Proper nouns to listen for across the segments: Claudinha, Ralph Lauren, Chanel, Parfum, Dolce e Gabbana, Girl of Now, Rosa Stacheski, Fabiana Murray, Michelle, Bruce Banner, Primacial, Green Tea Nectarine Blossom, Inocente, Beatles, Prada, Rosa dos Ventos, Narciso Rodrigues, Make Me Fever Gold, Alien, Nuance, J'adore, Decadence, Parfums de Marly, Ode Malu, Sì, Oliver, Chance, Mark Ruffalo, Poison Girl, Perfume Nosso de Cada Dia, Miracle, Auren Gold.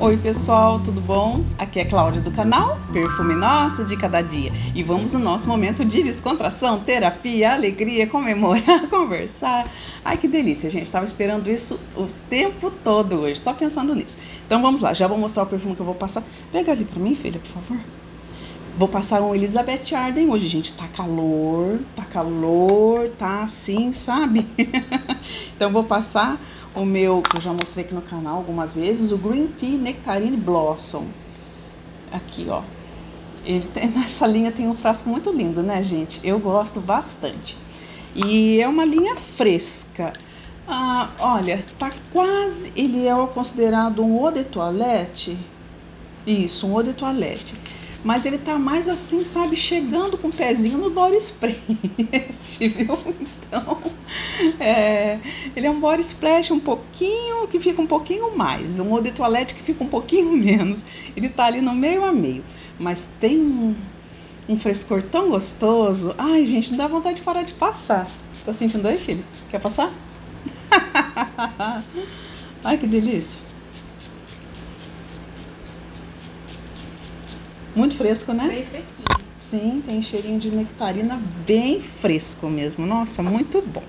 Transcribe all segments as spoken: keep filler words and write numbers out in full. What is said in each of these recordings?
Oi pessoal, tudo bom? Aqui é Cláudia do canal Perfume Nosso de Cada Dia e vamos no nosso momento de descontração, terapia, alegria, comemorar, conversar. Ai que delícia, gente, tava esperando isso o tempo todo hoje, só pensando nisso. Então vamos lá, já vou mostrar o perfume que eu vou passar. Pega ali pra mim, filha, por favor. Vou passar um Elizabeth Arden hoje, gente. Tá calor, tá calor, tá assim, sabe? Então vou passar o meu, que eu já mostrei aqui no canal algumas vezes, o Green Tea Nectarine Blossom. Aqui, ó. Ele tem, nessa linha tem um frasco muito lindo, né, gente? Eu gosto bastante. E é uma linha fresca. Ah, olha, tá quase... Ele é considerado um eau de toilette. Isso, um eau de toilette. Mas ele tá mais assim, sabe, chegando com o pezinho no body splash, viu? Então, é, ele é um body splash um pouquinho, que fica um pouquinho mais. Um eau de toilette que fica um pouquinho menos. Ele tá ali no meio a meio. Mas tem um, um frescor tão gostoso. Ai, gente, não dá vontade de parar de passar. Tá sentindo aí, filho? Quer passar? Ai, que delícia. Muito fresco, né? Bem fresquinho. Sim, tem cheirinho de nectarina bem fresco mesmo. Nossa, muito bom.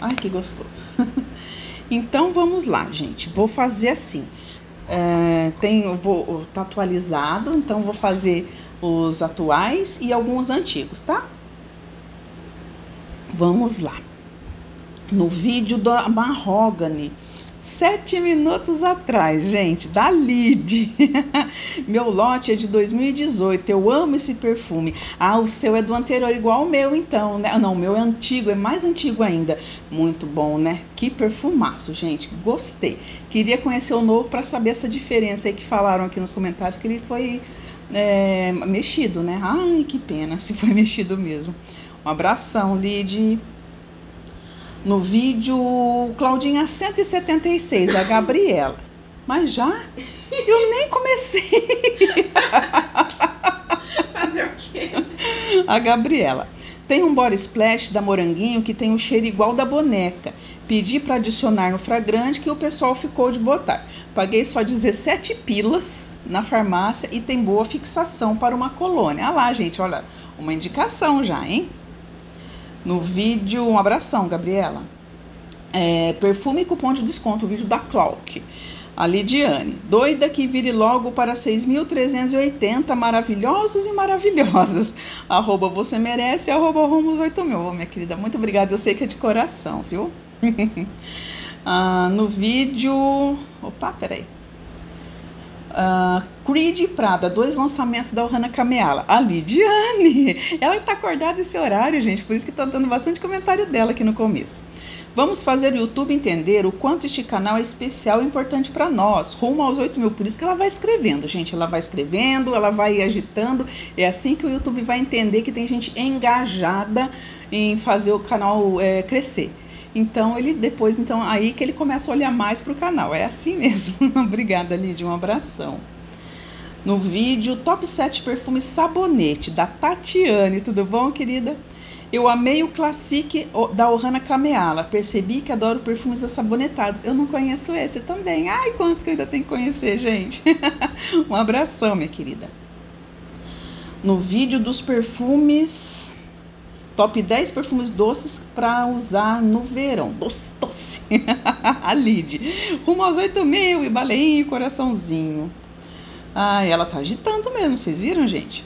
Ai, que gostoso. Então, vamos lá, gente. Vou fazer assim. É, tem, vou, tá atualizado, então vou fazer os atuais e alguns antigos, tá? Vamos lá. No vídeo da Marrogani. Sete minutos atrás, gente, da Lid. Meu lote é de dois mil e dezoito, eu amo esse perfume. Ah, o seu é do anterior, igual o meu então, né? Não, o meu é antigo, é mais antigo ainda. Muito bom, né? Que perfumaço, gente, gostei. Queria conhecer o novo para saber essa diferença aí que falaram aqui nos comentários, que ele foi é, mexido, né? Ai, que pena, se foi mexido mesmo. Um abração, Lid. No vídeo, Claudinha cento e setenta e seis, a Gabriela. Mas já? Eu nem comecei. Fazer o quê? A Gabriela. Tem um body splash da Moranguinho que tem um cheiro igual da boneca. Pedi para adicionar no fragrante que o pessoal ficou de botar. Paguei só dezessete pilas na farmácia e tem boa fixação para uma colônia. Ah lá, gente, olha, uma indicação já, hein? No vídeo, um abração, Gabriela. É, perfume e cupom de desconto, o vídeo da Clock. A Lidiane. Doida que vire logo para seis mil trezentos e oitenta, maravilhosos e maravilhosas. Arroba você merece, arroba Romos oito mil. Minha querida, muito obrigada, eu sei que é de coração, viu? Ah, no vídeo... Opa, peraí. Uh, Creed Prada, dois lançamentos da Oh Hana Kameala. A Lidiane, ela tá acordada esse horário, gente, por isso que tá dando bastante comentário dela aqui no começo. Vamos fazer o YouTube entender o quanto este canal é especial e importante para nós, rumo aos oito mil. Por isso que ela vai escrevendo, gente, ela vai escrevendo, ela vai agitando. É assim que o YouTube vai entender que tem gente engajada em fazer o canal é, crescer. Então, ele depois, então, aí que ele começa a olhar mais para o canal. É assim mesmo. Obrigada, Lídia. Um abração. No vídeo, top sete perfumes sabonete, da Tatiane. Tudo bom, querida? Eu amei o Classique da Oh Hana Kameala. Percebi que adoro perfumes assabonetados. Eu não conheço esse também. Ai, quantos que eu ainda tenho que conhecer, gente. Um abração, minha querida. No vídeo dos perfumes... Top dez perfumes doces para usar no verão. Doce, doce. A Lid. Rumo aos oito mil e baleinho, coraçãozinho. Ai, ela tá agitando mesmo, vocês viram, gente?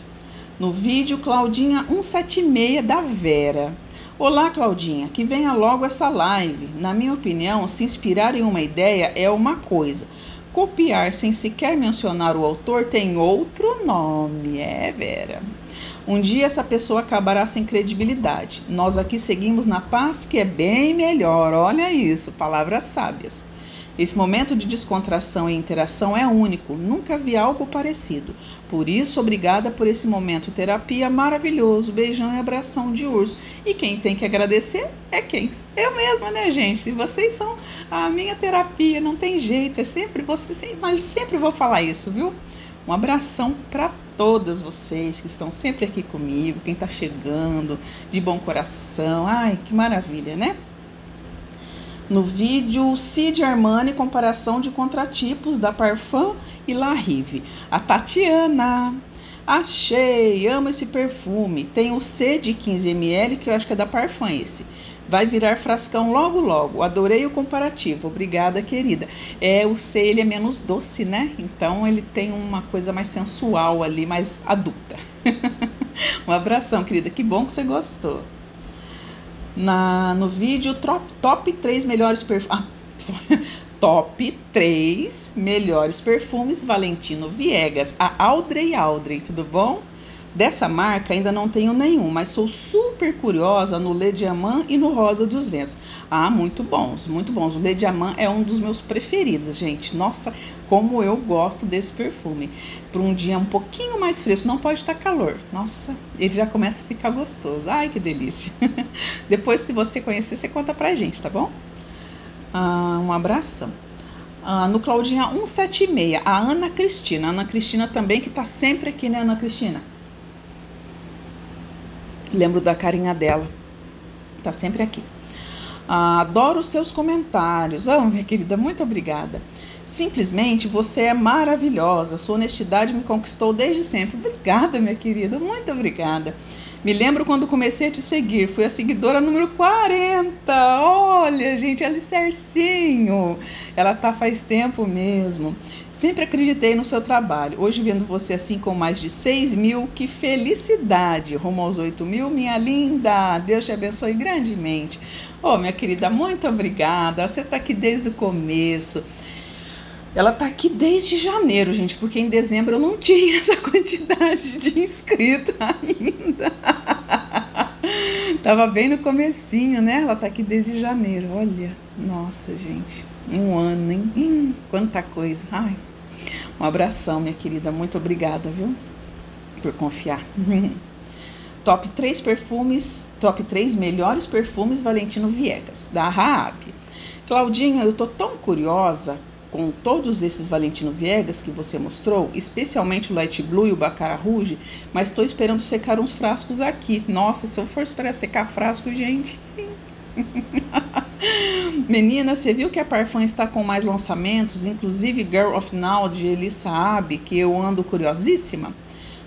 No vídeo, Claudinha cento e setenta e seis da Vera. Olá, Claudinha. Que venha logo essa live. Na minha opinião, se inspirar em uma ideia é uma coisa. Copiar sem sequer mencionar o autor tem outro nome. É, Vera. Um dia essa pessoa acabará sem credibilidade. Nós aqui seguimos na paz, que é bem melhor. Olha isso, palavras sábias. Esse momento de descontração e interação é único. Nunca vi algo parecido. Por isso, obrigada por esse momento terapia maravilhoso. Beijão e abração de urso. E quem tem que agradecer é quem? Eu mesma, né, gente? Vocês são a minha terapia. Não tem jeito. É sempre você, mas sempre vou falar isso, viu? Um abração para todas vocês que estão sempre aqui comigo, quem está chegando, de bom coração. Ai, que maravilha, né? No vídeo Sì de Armani, comparação de contratipos da Parfum e La Rive. A Tatiana... Achei, amo esse perfume. Tem o C de quinze mililitros, que eu acho que é da Parfum esse. Vai virar frascão logo, logo. Adorei o comparativo. Obrigada, querida. É, o C, ele é menos doce, né? Então, ele tem uma coisa mais sensual ali, mais adulta. Um abração, querida. Que bom que você gostou. Na, no vídeo, top, top três melhores perfumes... Ah, Top três melhores perfumes Valentino Viegas, a Audrey Audrey, tudo bom? Dessa marca ainda não tenho nenhum, mas sou super curiosa no Le Diamant e no Rosa dos Ventos. Ah, muito bons, muito bons. O Le Diamant é um dos meus preferidos, gente. Nossa, como eu gosto desse perfume. Para um dia um pouquinho mais fresco, não pode estar calor. Nossa, ele já começa a ficar gostoso. Ai, que delícia. Depois, se você conhecer, você conta pra gente, tá bom? Ah, um abração. Ah, no Claudinha cento e setenta e seis, a Ana Cristina. A Ana Cristina também, que tá sempre aqui, né, Ana Cristina? Lembro da carinha dela. Tá sempre aqui. Ah, adoro os seus comentários. Oh, minha querida, muito obrigada. Simplesmente, você é maravilhosa. Sua honestidade me conquistou desde sempre. Obrigada, minha querida. Muito obrigada. Me lembro quando comecei a te seguir. Fui a seguidora número quarenta. Olha, gente, alicercinho. Ela tá faz tempo mesmo. Sempre acreditei no seu trabalho. Hoje, vendo você assim com mais de seis mil, que felicidade. Rumo aos oito mil, minha linda. Deus te abençoe grandemente. Oh, minha querida, muito obrigada. Você tá aqui desde o começo. Ela tá aqui desde janeiro, gente, porque em dezembro eu não tinha essa quantidade de inscritos ainda. Tava bem no comecinho, né? Ela tá aqui desde janeiro, olha. Nossa, gente, um ano, hein? Hum, quanta coisa. Ai, um abração, minha querida. Muito obrigada, viu? Por confiar. Top três perfumes, top três melhores perfumes Valentino Viegas, da Raab. Claudinha, eu tô tão curiosa... com todos esses Valentino Viegas que você mostrou, especialmente o Light Blue e o Baccarat Rouge, mas estou esperando secar uns frascos aqui. Nossa, se eu for esperar secar frasco, gente... Menina, você viu que a Parfum está com mais lançamentos, inclusive Girl of Now, de Elisa Abbe, que eu ando curiosíssima?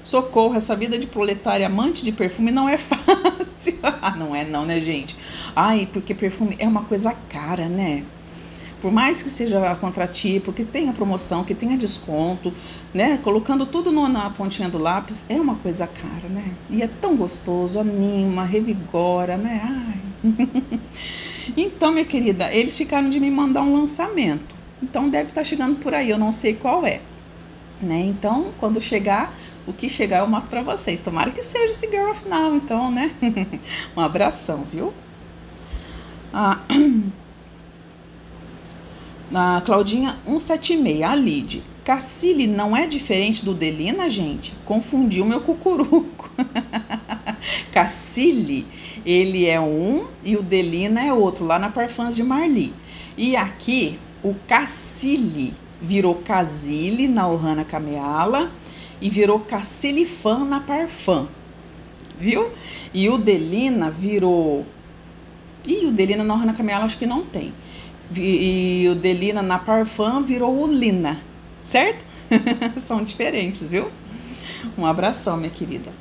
Socorro, essa vida de proletária amante de perfume não é fácil. Não é não, né, gente? Ai, porque perfume é uma coisa cara, né? Por mais que seja contratipo, que tenha promoção, que tenha desconto, né? Colocando tudo no, na pontinha do lápis, é uma coisa cara, né? E é tão gostoso, anima, revigora, né? Ai. Então, minha querida, eles ficaram de me mandar um lançamento. Então, deve estar chegando por aí, eu não sei qual é. Né? Então, quando chegar, o que chegar eu mostro pra vocês. Tomara que seja esse Girl of Now, então, né? Um abração, viu? Ah... Na Claudinha cento e setenta e seis, a Lid. Cacile não é diferente do Delina, gente? Confundiu meu cucuruco. Cacile, ele é um e o Delina é outro, lá na Parfums de Marly. E aqui, o Cacile virou Casile na Oh Hana Kameala e virou Cacilifan na Parfum. Viu? E o Delina virou... Ih, o Delina na Oh Hana Kameala acho que não tem. E o Delina na Parfum virou o Lina, certo? São diferentes, viu? Um abração, minha querida.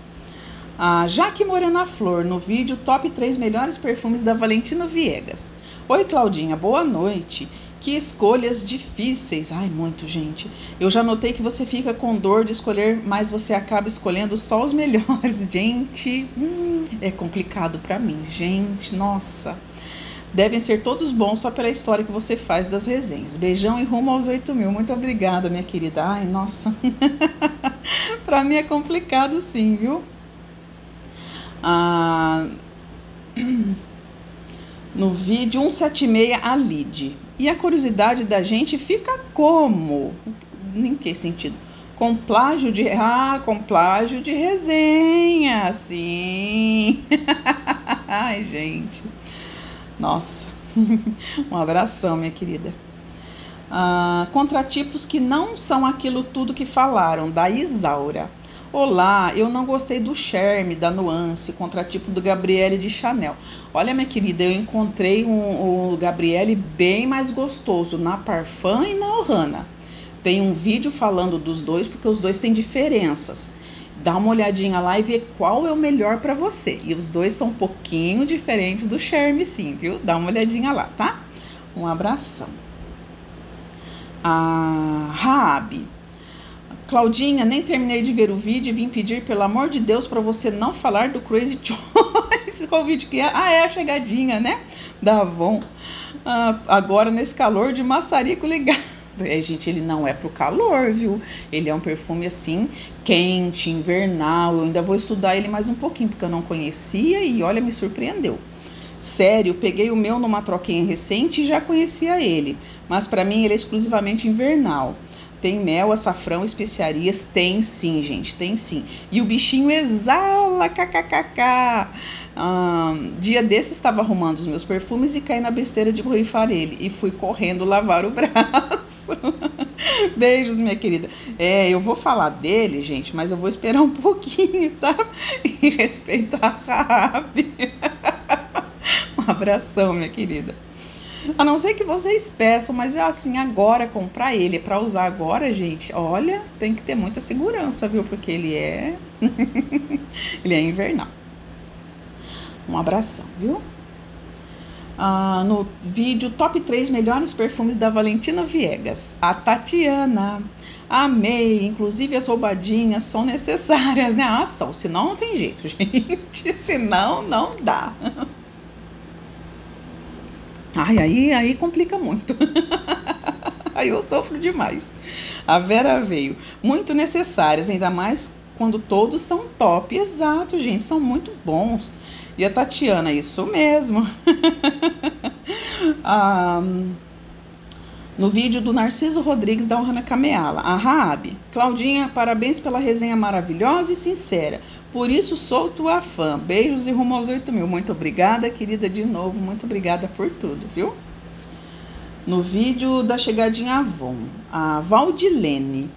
Ah, Jaque Morena Flor, no vídeo Top três melhores perfumes da Valentino Viegas. Oi, Claudinha, boa noite. Que escolhas difíceis. Ai, muito, gente. Eu já notei que você fica com dor de escolher, mas você acaba escolhendo só os melhores. Gente, hum, é complicado pra mim, gente. Nossa... Devem ser todos bons só pela história que você faz das resenhas. Beijão e rumo aos oito mil. Muito obrigada, minha querida. Ai, nossa. Pra mim é complicado sim, viu? Ah... No vídeo cento e setenta e seis, a Lid. E a curiosidade da gente fica como? Em que sentido? Com plágio de... Ah, com plágio de resenha. Sim. Ai, gente... Nossa, um abração, minha querida. Ah, contratipos que não são aquilo tudo que falaram, da Isaura. Olá, eu não gostei do charme da Nuance, contratipo do Gabrielle de Chanel. Olha, minha querida, eu encontrei um, um Gabrielle bem mais gostoso na Parfum e na Oh Hana. Tem um vídeo falando dos dois, porque os dois têm diferenças. Dá uma olhadinha lá e vê qual é o melhor pra você. E os dois são um pouquinho diferentes do charme, sim, viu? Dá uma olhadinha lá, tá? Um abração. A Raab. Claudinha, nem terminei de ver o vídeo e vim pedir, pelo amor de Deus, para você não falar do Crazy Choice. Qual vídeo que é? Ah, é a chegadinha, né? Da Avon. Ah, agora, nesse calor de maçarico ligado. É, gente, ele não é pro calor, viu? Ele é um perfume, assim, quente, invernal. Eu ainda vou estudar ele mais um pouquinho, porque eu não conhecia e, olha, me surpreendeu. Sério, peguei o meu numa troquinha recente e já conhecia ele. Mas, para mim, ele é exclusivamente invernal. Tem mel, açafrão, especiarias, tem sim, gente, tem sim. E o bichinho exala, kkkk. Ah, dia desse estava arrumando os meus perfumes e caí na besteira de borrifar ele. E fui correndo lavar o braço. Beijos, minha querida. É, eu vou falar dele, gente, mas eu vou esperar um pouquinho, tá? Em respeito à Rabi. Um abração, minha querida. A não ser que vocês peçam, mas é assim, agora, comprar ele para usar agora, gente, olha, tem que ter muita segurança, viu? Porque ele é... ele é invernal. Um abração, viu? Ah, no vídeo, top três melhores perfumes da Valentino Viegas. A Tatiana. Amei, inclusive as roubadinhas são necessárias, né? Ah, são, senão não tem jeito, gente. Senão, não dá. Ai, aí, aí complica muito. Aí eu sofro demais. A Vera veio. Muito necessárias, ainda mais quando todos são top. Exato, gente, são muito bons. E a Tatiana, isso mesmo. Ah, no vídeo do Narciso Rodrigues da Oh Hana Kameala. A Raab. Claudinha, parabéns pela resenha maravilhosa e sincera. Por isso sou tua fã. Beijos e rumo aos oito mil. Muito obrigada, querida, de novo. Muito obrigada por tudo, viu? No vídeo da chegadinha Avon, a Valdilene.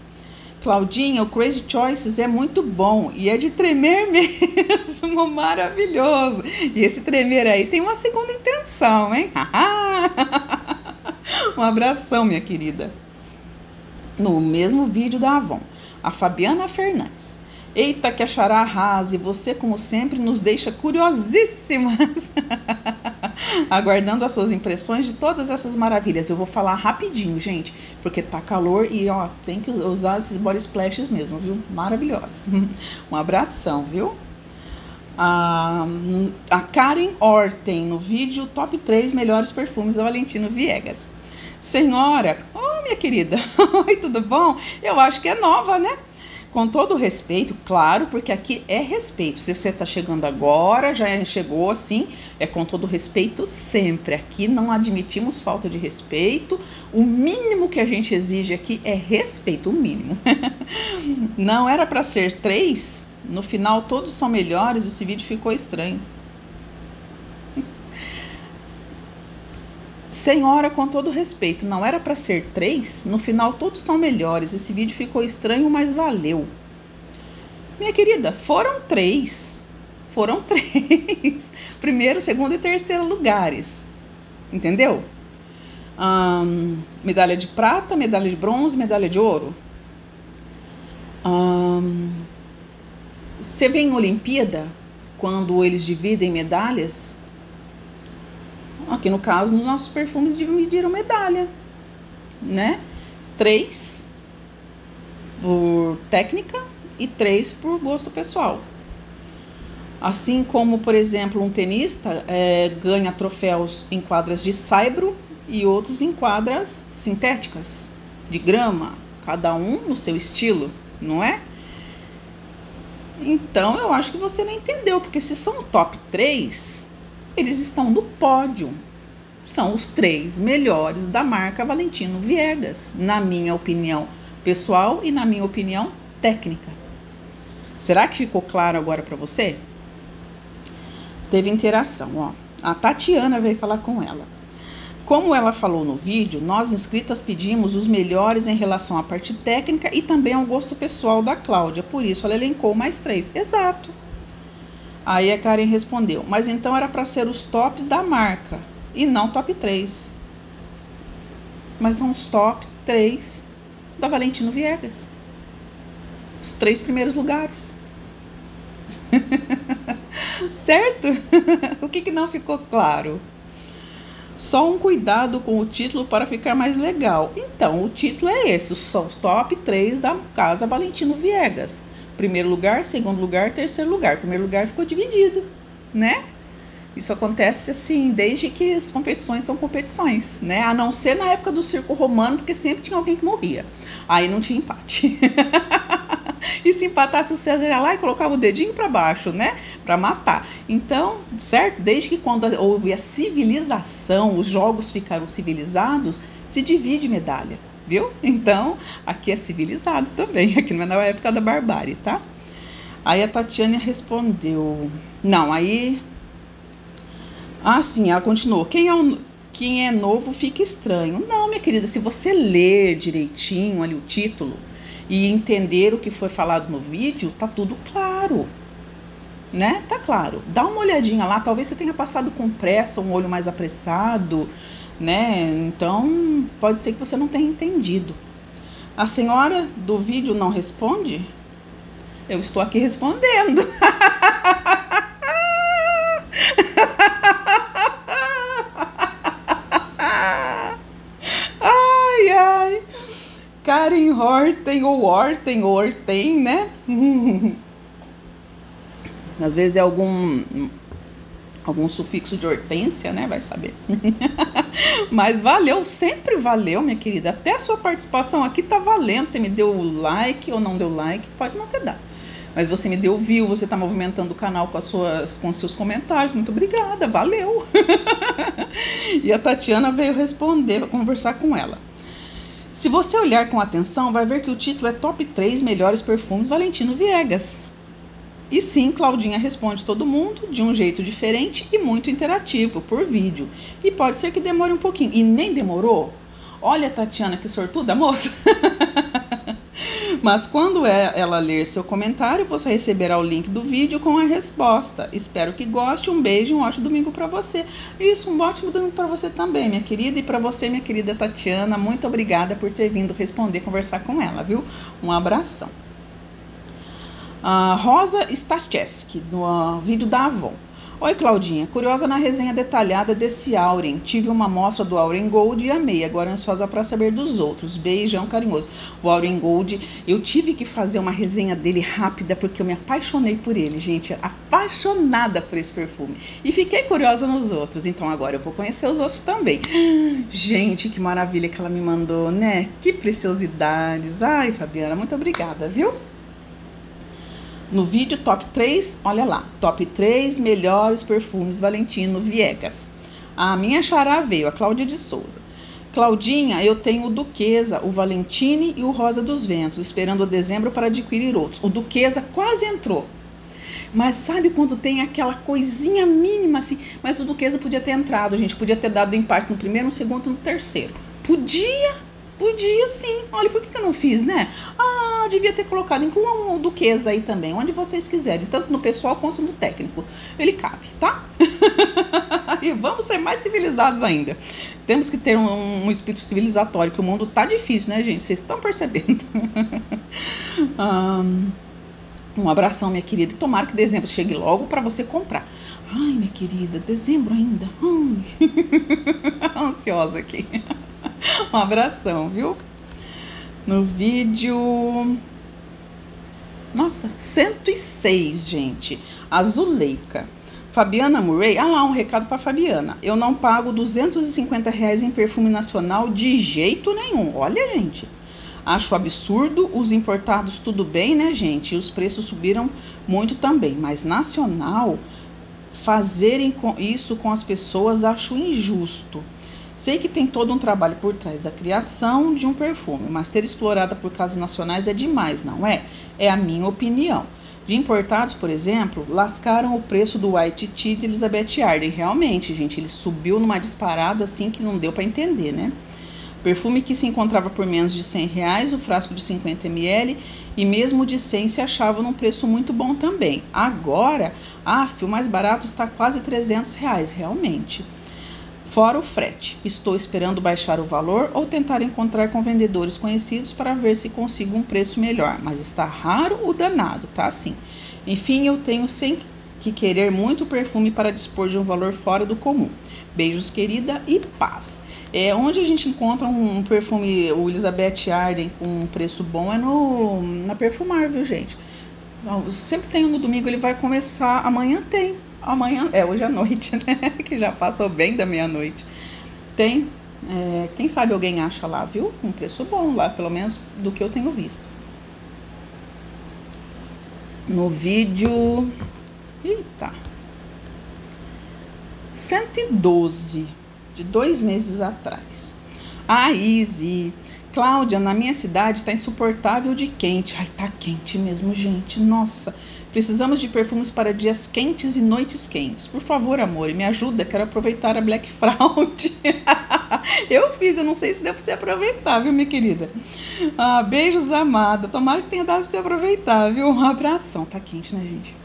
Claudinha, o Crazy Choices é muito bom e é de tremer mesmo, maravilhoso. E esse tremer aí tem uma segunda intenção, hein? Um abração, minha querida. No mesmo vídeo da Avon, a Fabiana Fernandes. Eita, que achará arrasa, e você, como sempre, nos deixa curiosíssimas. Aguardando as suas impressões de todas essas maravilhas. Eu vou falar rapidinho, gente, porque tá calor e, ó, tem que usar esses body splashes mesmo, viu? Maravilhosos. Um abração, viu? A, a Karen Orten, no vídeo Top três Melhores Perfumes da Valentino Viegas. Senhora, oh, minha querida, oi, tudo bom? Eu acho que é nova, né? Com todo o respeito, claro, porque aqui é respeito. Se você está chegando agora, já chegou assim, é com todo o respeito sempre. Aqui não admitimos falta de respeito. O mínimo que a gente exige aqui é respeito, o mínimo. Não era para ser três? No final todos são melhores, esse vídeo ficou estranho. Senhora, com todo respeito, não era para ser três? No final todos são melhores, esse vídeo ficou estranho, mas valeu. Minha querida, foram três. Foram três. Primeiro, segundo e terceiro lugares. Entendeu? Hum, medalha de prata, medalha de bronze, medalha de ouro. Hum, você vê em Olimpíada, quando eles dividem medalhas... Aqui no caso, nos nossos perfumes dividiram medalha, né? Três por técnica e três por gosto pessoal. Assim como, por exemplo, um tenista é, ganha troféus em quadras de saibro e outros em quadras sintéticas, de grama, cada um no seu estilo, não é? Então, eu acho que você não entendeu, porque se são top três... Eles estão no pódio. São os três melhores da marca Valentino Viegas, na minha opinião pessoal e na minha opinião técnica. Será que ficou claro agora para você? Teve interação, ó. A Tatiana veio falar com ela. Como ela falou no vídeo, nós inscritas pedimos os melhores em relação à parte técnica e também ao gosto pessoal da Cláudia, por isso ela elencou mais três. Exato. Aí a Karen respondeu, mas então era para ser os tops da marca e não top três. Mas são os top três da Valentino Viegas. Os três primeiros lugares. Certo? O que que não ficou claro? Só um cuidado com o título para ficar mais legal. Então, o título é esse, são os top três da Casa Valentino Viegas. Primeiro lugar, segundo lugar, terceiro lugar. Primeiro lugar ficou dividido, né? Isso acontece assim, desde que as competições são competições, né? A não ser na época do circo romano, porque sempre tinha alguém que morria. Aí não tinha empate. E se empatasse o César ia lá e colocava o dedinho para baixo, né? Para matar. Então, certo? Desde que quando houve a civilização, os jogos ficaram civilizados, se divide medalha, viu? Então, aqui é civilizado também. Aqui não é na época da barbárie, tá? Aí a Tatiana respondeu... Não, aí... Ah, sim, ela continuou. Quem é o... Quem é novo fica estranho. Não, minha querida, se você ler direitinho ali o título e entender o que foi falado no vídeo, tá tudo claro, né? Tá claro. Dá uma olhadinha lá, talvez você tenha passado com pressa, um olho mais apressado, né? Então, pode ser que você não tenha entendido. A senhora do vídeo não responde? Eu estou aqui respondendo. Karen Horten ou Horten ou Horten, né? Às vezes é algum algum sufixo de hortência, né? Vai saber. Mas valeu, sempre valeu, minha querida. Até a sua participação aqui tá valendo. Você me deu o like ou não deu like, pode não ter dado. Mas você me deu view, você tá movimentando o canal com as suas, com seus comentários. Muito obrigada, valeu. E a Tatiana veio responder, vai conversar com ela. Se você olhar com atenção, vai ver que o título é Top três Melhores Perfumes Valentino Viegas. E sim, Claudinha responde todo mundo de um jeito diferente e muito interativo, por vídeo. E pode ser que demore um pouquinho. E nem demorou. Olha, Tatiana, que sortuda, moça. Mas quando ela ler seu comentário, você receberá o link do vídeo com a resposta. Espero que goste. Um beijo e um ótimo domingo para você. Isso, um ótimo domingo para você também, minha querida. E para você, minha querida Tatiana, muito obrigada por ter vindo responder, conversar com ela, viu? Um abração. A Rosa Stacheski, no vídeo da Avon. Oi, Claudinha. Curiosa na resenha detalhada desse Auren. Tive uma amostra do Auren Gold e amei. Agora ansiosa para saber dos outros. Beijão carinhoso. O Auren Gold, eu tive que fazer uma resenha dele rápida porque eu me apaixonei por ele, gente. Apaixonada por esse perfume. E fiquei curiosa nos outros. Então agora eu vou conhecer os outros também. Gente, que maravilha que ela me mandou, né? Que preciosidades. Ai, Fabiana, muito obrigada, viu? No vídeo top três, olha lá, top três melhores perfumes Valentino Viegas. A minha xará veio, a Cláudia de Souza. Claudinha, eu tenho o Duquesa, o Valentine e o Rosa dos Ventos, esperando dezembro para adquirir outros. O Duquesa quase entrou. Mas sabe quando tem aquela coisinha mínima assim? Mas o Duquesa podia ter entrado, gente, podia ter dado empate no primeiro, no segundo, no terceiro. Podia! Podia sim. Olha, por que, que eu não fiz, né? Ah, devia ter colocado. Incluam o Duquesa aí também, onde vocês quiserem. Tanto no pessoal quanto no técnico. Ele cabe, tá? E vamos ser mais civilizados ainda. Temos que ter um, um espírito civilizatório, que o mundo tá difícil, né, gente? Vocês estão percebendo. Um abração, minha querida. Tomara que dezembro chegue logo para você comprar. Ai, minha querida, dezembro ainda. Hum. Ansiosa aqui. Um abração, viu? No vídeo... Nossa, cento e seis, gente. Azuleica. Fabiana Murray... Ah lá, um recado para Fabiana. Eu não pago duzentos e cinquenta reais em perfume nacional de jeito nenhum. Olha, gente. Acho absurdo. Os importados tudo bem, né, gente? E os preços subiram muito também. Mas nacional, fazerem isso com as pessoas acho injusto. Sei que tem todo um trabalho por trás da criação de um perfume, mas ser explorada por casas nacionais é demais, não é? É a minha opinião. de importados, por exemplo, lascaram o preço do White Tea de Elizabeth Arden. Realmente, gente, ele subiu numa disparada assim que não deu para entender, né? Perfume que se encontrava por menos de cem reais, o frasco de cinquenta mililitros, e mesmo de cem se achava num preço muito bom também. Agora, af, o mais barato está quase trezentos reais, realmente. Fora o frete. Estou esperando baixar o valor ou tentar encontrar com vendedores conhecidos para ver se consigo um preço melhor. Mas está raro o danado, tá assim. Enfim, eu tenho sem que querer muito perfume para dispor de um valor fora do comum. Beijos, querida, e paz. É, onde a gente encontra um perfume, o Elizabeth Arden, com um preço bom, é no, na Perfumar, viu, gente? Eu sempre tenho no domingo, ele vai começar, amanhã tem. Amanhã, é hoje à noite, né? Que já passou bem da meia-noite. Tem, é, quem sabe alguém acha lá, viu? Um preço bom lá, pelo menos do que eu tenho visto. No vídeo... Eita! cento e doze, de dois meses atrás. Ah, Izzy! Cláudia, na minha cidade tá insuportável de quente. Ai, tá quente mesmo, gente. Nossa, precisamos de perfumes para dias quentes e noites quentes. Por favor, amor, me ajuda, quero aproveitar a Black Friday. Eu fiz, eu não sei se deu pra você aproveitar, viu, minha querida? Ah, beijos, amada. Tomara que tenha dado pra você aproveitar, viu? Um abração. Tá quente, né, gente?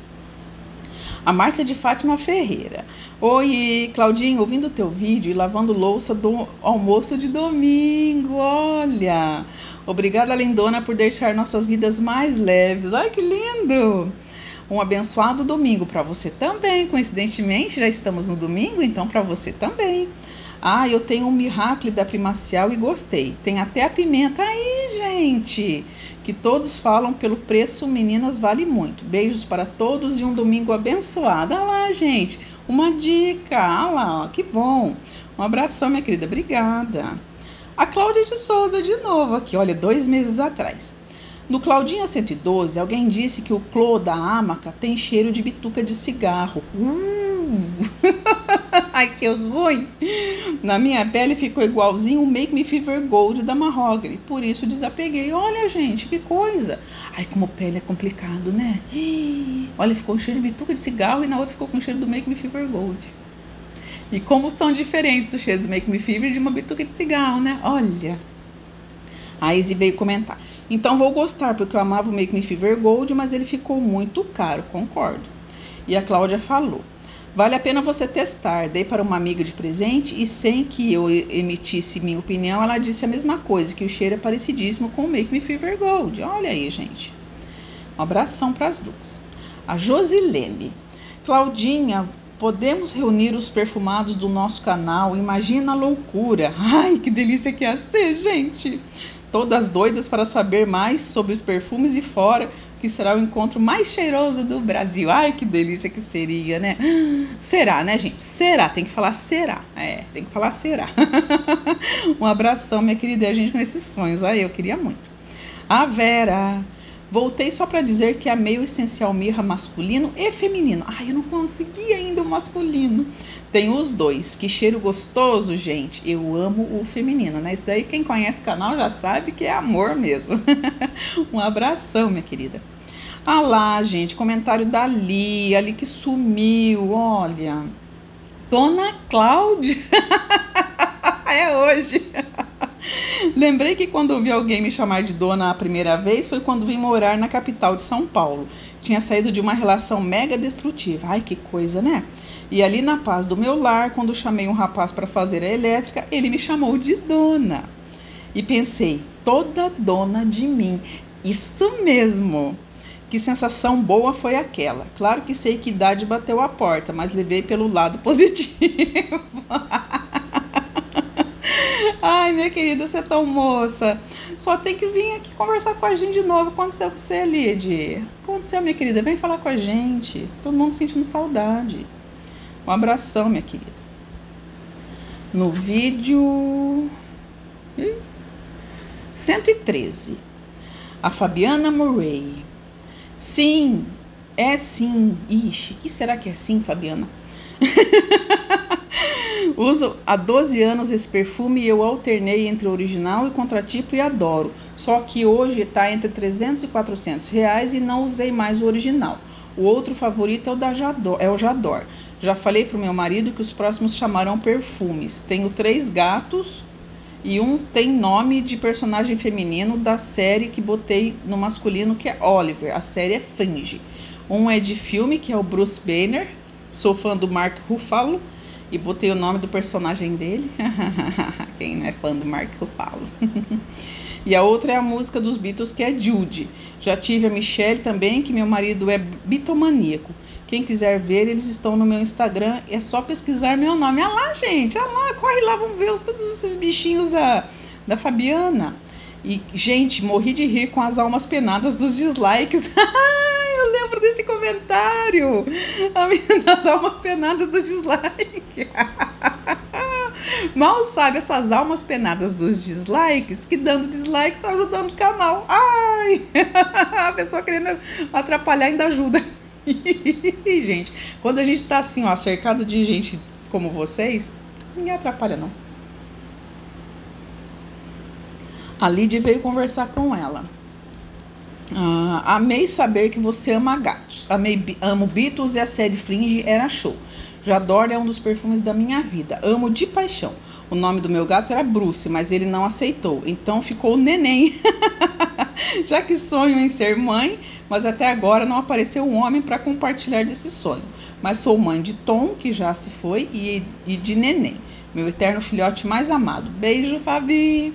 A Márcia de Fátima Ferreira. Oi, Claudinho, ouvindo o teu vídeo e lavando louça do almoço de domingo. Olha, obrigada, lindona, por deixar nossas vidas mais leves. Ai, que lindo! Um abençoado domingo para você também. Coincidentemente, já estamos no domingo, então para você também. Ah, eu tenho um miracle da Primacial e gostei. Tem até a pimenta aí, gente. Que todos falam pelo preço, meninas, vale muito. Beijos para todos e um domingo abençoado. Ah lá, gente, uma dica. Ah lá, ó, que bom. Um abração, minha querida, obrigada. A Cláudia de Souza de novo aqui, olha, dois meses atrás. No Claudinha cento e doze, alguém disse que o clô da Amaca tem cheiro de bituca de cigarro. Hum. Ai, que ruim! Na minha pele ficou igualzinho o Make Me Fever Gold da Marrogani. Por isso desapeguei. Olha, gente, que coisa! Ai, como pele é complicado, né? Olha, ficou um cheiro de bituca de cigarro e na outra ficou com o cheiro do Make Me Fever Gold. E como são diferentes o cheiro do Make Me Fever de uma bituca de cigarro, né? Olha! A Izzy veio comentar. Então vou gostar, porque eu amava o Make Me Fever Gold, mas ele ficou muito caro, concordo. E a Cláudia falou, vale a pena você testar, dei para uma amiga de presente e sem que eu emitisse minha opinião, ela disse a mesma coisa, que o cheiro é parecidíssimo com o Make Me Fever Gold. Olha aí, gente. Um abração para as duas. A Josilene. Claudinha, podemos reunir os perfumados do nosso canal? Imagina a loucura. Ai, que delícia que ia ser, gente. Todas doidas para saber mais sobre os perfumes de fora, que será o encontro mais cheiroso do Brasil. Ai, que delícia que seria, né? Será, né, gente? Será, tem que falar será. É, tem que falar será. Um abração, minha querida, e a gente com esses sonhos. Ai, eu queria muito. A Vera. Voltei só para dizer que amei o essencial mirra masculino e feminino. Ai, eu não consegui ainda o masculino. Tem os dois. Que cheiro gostoso, gente. Eu amo o feminino, né? Isso daí, quem conhece o canal já sabe que é amor mesmo. Um abração, minha querida. Ah lá, gente. Comentário da Li. A Li que sumiu. Olha. Dona Cláudia. É hoje. Lembrei que quando ouvi alguém me chamar de dona a primeira vez foi quando vim morar na capital de São Paulo. Tinha saído de uma relação mega destrutiva. Ai, que coisa, né? E ali na paz do meu lar, quando chamei um rapaz para fazer a elétrica, ele me chamou de dona. E pensei, toda dona de mim. Isso mesmo. Que sensação boa foi aquela. Claro que sei que idade bateu a porta, mas levei pelo lado positivo. Ai, minha querida, você é tão moça. Só tem que vir aqui conversar com a gente de novo. Aconteceu com você, Lidy? Aconteceu, minha querida? Vem falar com a gente. Todo mundo sentindo saudade. Um abração, minha querida. No vídeo... cento e treze. A Fabiana Murray. Sim, é sim. Ixi, que será que é sim, Fabiana? Uso há doze anos esse perfume e eu alternei entre o original e contratipo e adoro. Só que hoje está entre trezentos e quatrocentos reais e não usei mais o original. O outro favorito é o da J'adore, é o J'adore. Já falei para o meu marido que os próximos chamarão perfumes. Tenho três gatos e um tem nome de personagem feminino da série que botei no masculino, que é Oliver. A série é Fringe. Um é de filme, que é o Bruce Banner. Sou fã do Mark Ruffalo e botei o nome do personagem dele. Quem não é fã do Mark Ruffalo? E a outra é a música dos Beatles, que é Jude. Já tive a Michelle também, que meu marido é bitomaníaco. Quem quiser ver, eles estão no meu Instagram. É só pesquisar meu nome. Ah lá, gente! Ah lá, corre lá, vamos ver todos esses bichinhos da, da Fabiana. E, gente, morri de rir com as almas penadas dos dislikes. Eu lembro desse comentário. A minha, das almas penadas do dislike. Mal sabe essas almas penadas dos dislikes, que dando dislike tá ajudando o canal. Ai! A pessoa querendo atrapalhar ainda ajuda. Gente, quando a gente tá assim, ó, cercado de gente como vocês, ninguém atrapalha, não. A Lidy veio conversar com ela. Ah, amei saber que você ama gatos. Amei, amo Beatles e a série Fringe era show. J'adore é um dos perfumes da minha vida. Amo de paixão. O nome do meu gato era Bruce, mas ele não aceitou. Então ficou Neném. Já que sonho em ser mãe, mas até agora não apareceu um homem para compartilhar desse sonho. Mas sou mãe de Tom, que já se foi, e, e de Neném, meu eterno filhote mais amado. Beijo, Fabi.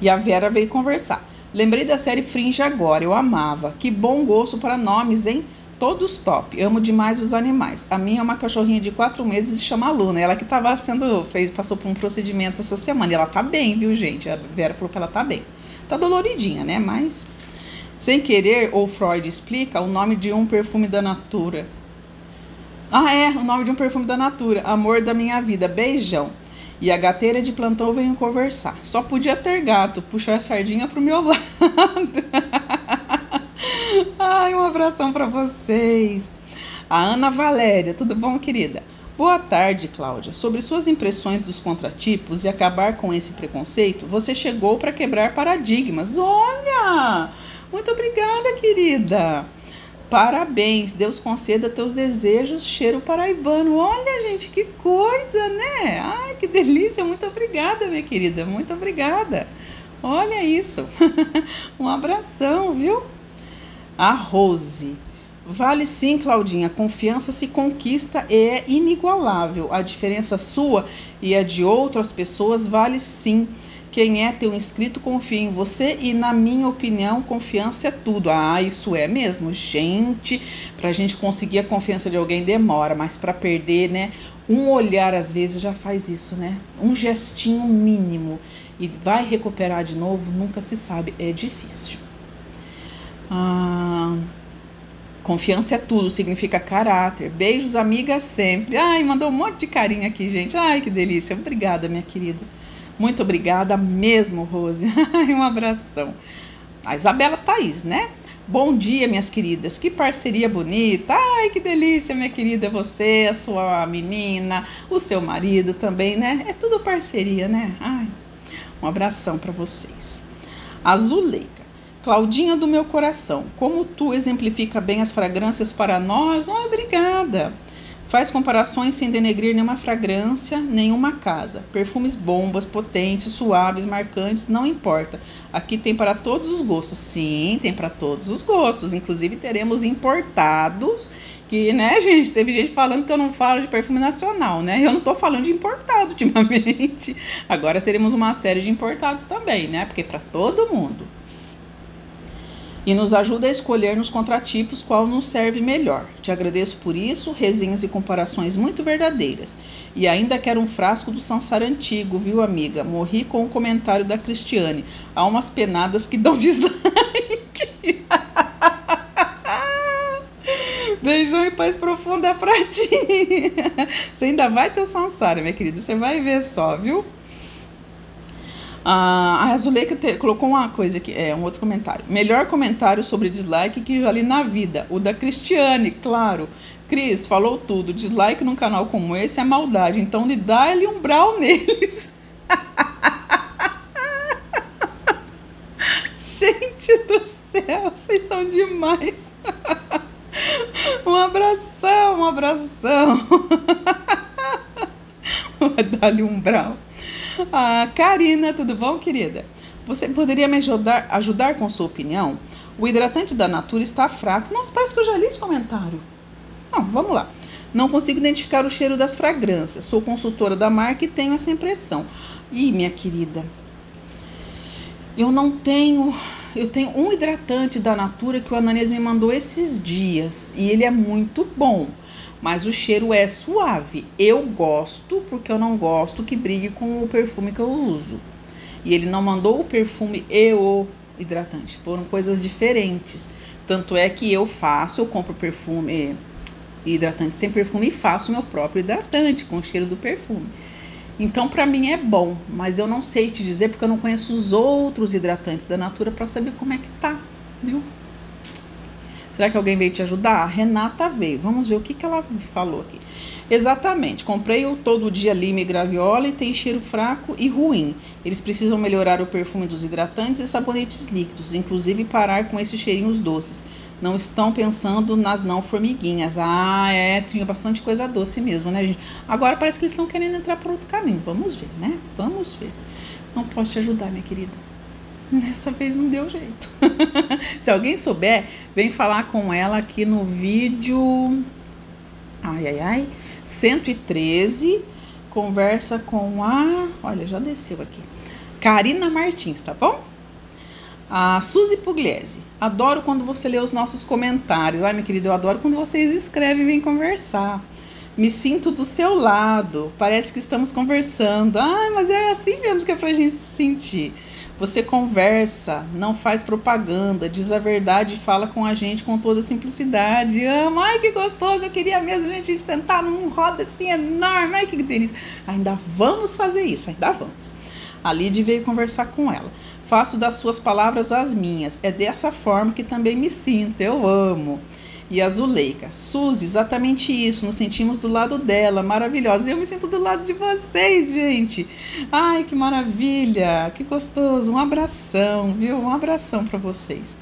E a Vera veio conversar. Lembrei da série Fringe agora. Eu amava. Que bom gosto para nomes, hein? Todos top, amo demais os animais. A minha é uma cachorrinha de quatro meses e chama Luna. Ela que tava sendo, fez, passou por um procedimento essa semana. E ela tá bem, viu, gente? A Vera falou que ela tá bem. Tá doloridinha, né? Mas, sem querer, ou Freud explica, o nome de um perfume da Natura. Ah, é, o nome de um perfume da Natura. Amor da minha vida, beijão. E a gateira de plantão veio conversar. Só podia ter gato, puxar a sardinha pro meu lado. Ai, um abração para vocês. A Ana Valéria, tudo bom, querida? Boa tarde, Cláudia. Sobre suas impressões dos contratipos e acabar com esse preconceito, você chegou para quebrar paradigmas. Olha! Muito obrigada, querida. Parabéns. Deus conceda teus desejos, cheiro paraibano. Olha, gente, que coisa, né? Ai, que delícia. Muito obrigada, minha querida. Muito obrigada. Olha isso. Um abração, viu? A Rose. Vale sim, Claudinha. Confiança se conquista e é inigualável. A diferença sua e a de outras pessoas vale sim. Quem é teu inscrito confia em você e, na minha opinião, confiança é tudo. Ah, isso é mesmo. Gente, pra gente conseguir a confiança de alguém demora, mas pra perder, né? Um olhar, às vezes, já faz isso, né? Um gestinho mínimo. E vai recuperar de novo, nunca se sabe. É difícil. Ah, confiança é tudo, significa caráter. Beijos, amiga, sempre. Ai, mandou um monte de carinho aqui, gente. Ai, que delícia. Obrigada, minha querida. Muito obrigada mesmo, Rose. Ai, um abração. A Isabela Thaís, né? Bom dia, minhas queridas. Que parceria bonita. Ai, que delícia, minha querida. Você, a sua menina, o seu marido também, né? É tudo parceria, né? Ai, um abração para vocês. Azuleika. Claudinha do meu coração, como tu exemplifica bem as fragrâncias para nós, oh, obrigada. Faz comparações sem denegrir nenhuma fragrância, nenhuma casa. Perfumes bombas, potentes, suaves, marcantes, não importa. Aqui tem para todos os gostos. Sim, tem para todos os gostos. Inclusive teremos importados, que, né, gente, teve gente falando que eu não falo de perfume nacional, né? Eu não tô falando de importado ultimamente. Agora teremos uma série de importados também, né? Porque é para todo mundo. E nos ajuda a escolher nos contratipos qual nos serve melhor. Te agradeço por isso, resenhas e comparações muito verdadeiras. E ainda quero um frasco do Sansara antigo, viu, amiga? Morri com o comentário da Cristiane. Há umas penadas que dão dislike. Beijão e paz profunda pra ti. Você ainda vai ter o Sansara, minha querida. Você vai ver só, viu? A Azuleika te, colocou uma coisa aqui, é um outro comentário. Melhor comentário sobre dislike que já li na vida. O da Cristiane, claro. Cris, falou tudo. Dislike num canal como esse é maldade. Então lhe dá-lhe um brau neles. Gente do céu, vocês são demais. Um abração, um abração. Dá-lhe um brau. Ah, Karina, tudo bom, querida? Você poderia me ajudar, ajudar com sua opinião? O hidratante da Natura está fraco. Nossa, parece que eu já li esse comentário. Não, vamos lá. Não consigo identificar o cheiro das fragrâncias. Sou consultora da marca e tenho essa impressão. Ih, minha querida, eu não tenho... Eu tenho um hidratante da Natura que o Ananias me mandou esses dias. E ele é muito bom. Mas o cheiro é suave. Eu gosto, porque eu não gosto que brigue com o perfume que eu uso. E ele não mandou o perfume e o hidratante. Foram coisas diferentes. Tanto é que eu faço, eu compro perfume e hidratante sem perfume e faço meu próprio hidratante com o cheiro do perfume. Então, pra mim é bom, mas eu não sei te dizer porque eu não conheço os outros hidratantes da Natura pra saber como é que tá, viu? Será que alguém veio te ajudar? A Renata veio. Vamos ver o que, que ela falou aqui. Exatamente. Comprei o Todo Dia Lime e Graviola e tem cheiro fraco e ruim. Eles precisam melhorar o perfume dos hidratantes e sabonetes líquidos. Inclusive parar com esses cheirinhos doces. Não estão pensando nas não formiguinhas. Ah, é. Tinha bastante coisa doce mesmo, né, gente? Agora parece que eles estão querendo entrar por outro caminho. Vamos ver, né? Vamos ver. Não posso te ajudar, minha querida. Dessa vez não deu jeito. Se alguém souber, vem falar com ela aqui no vídeo ai, ai, ai, cento e treze, conversa com a... Olha, já desceu aqui. Karina Martins, tá bom? A Suzy Pugliese. Adoro quando você lê os nossos comentários. Ai, minha querida, eu adoro quando vocês escrevem e vêm conversar. Me sinto do seu lado. Parece que estamos conversando. Ai, mas é assim mesmo que é pra gente se sentir. Você conversa, não faz propaganda, diz a verdade e fala com a gente com toda simplicidade. Amo, ai que gostoso, eu queria mesmo, gente, sentar num roda assim enorme, ai que delícia. Ainda vamos fazer isso, ainda vamos. A Lidy veio conversar com ela. Faço das suas palavras as minhas, é dessa forma que também me sinto, eu amo. E a Zuleika, Suzy, exatamente isso, nos sentimos do lado dela, maravilhosa, eu me sinto do lado de vocês, gente, ai que maravilha, que gostoso, um abração, viu, um abração pra vocês,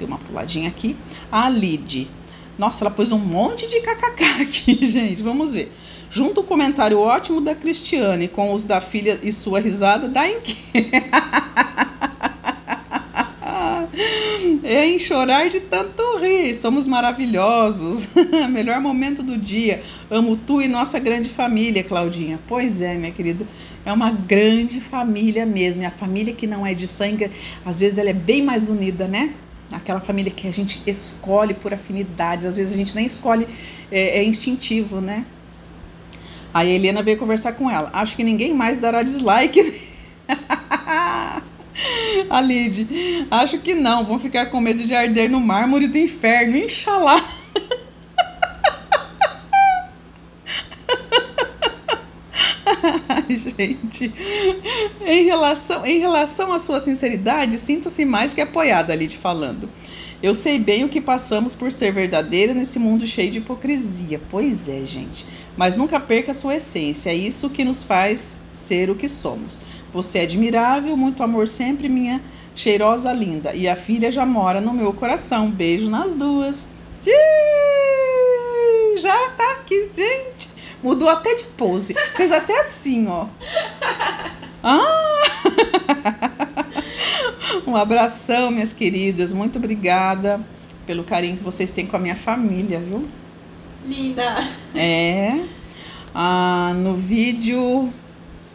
deu uma puladinha aqui, a Lid, nossa, ela pôs um monte de kkk aqui, gente, vamos ver, junto o comentário ótimo da Cristiane, com os da filha e sua risada, da enquete. É em chorar de tanto rir, somos maravilhosos, melhor momento do dia, amo tu e nossa grande família, Claudinha. Pois é, minha querida, é uma grande família mesmo, e a família que não é de sangue, às vezes ela é bem mais unida, né? Aquela família que a gente escolhe por afinidades, às vezes a gente nem escolhe, é, é instintivo, né? Aí a Helena veio conversar com ela, acho que ninguém mais dará dislike. A Lid, acho que não, vão ficar com medo de arder no mármore do inferno, inxalá. Ai, gente, em relação, em relação à sua sinceridade, sinta-se mais que apoiada, Lid falando. Eu sei bem o que passamos por ser verdadeira nesse mundo cheio de hipocrisia. Pois é, gente, mas nunca perca a sua essência, é isso que nos faz ser o que somos. Você é admirável, muito amor sempre, minha cheirosa linda. E a filha já mora no meu coração. Beijo nas duas. Já tá aqui, gente. Mudou até de pose. Fez até assim, ó. Ah! Um abração, minhas queridas. Muito obrigada pelo carinho que vocês têm com a minha família, viu? Linda! É. Ah, no vídeo...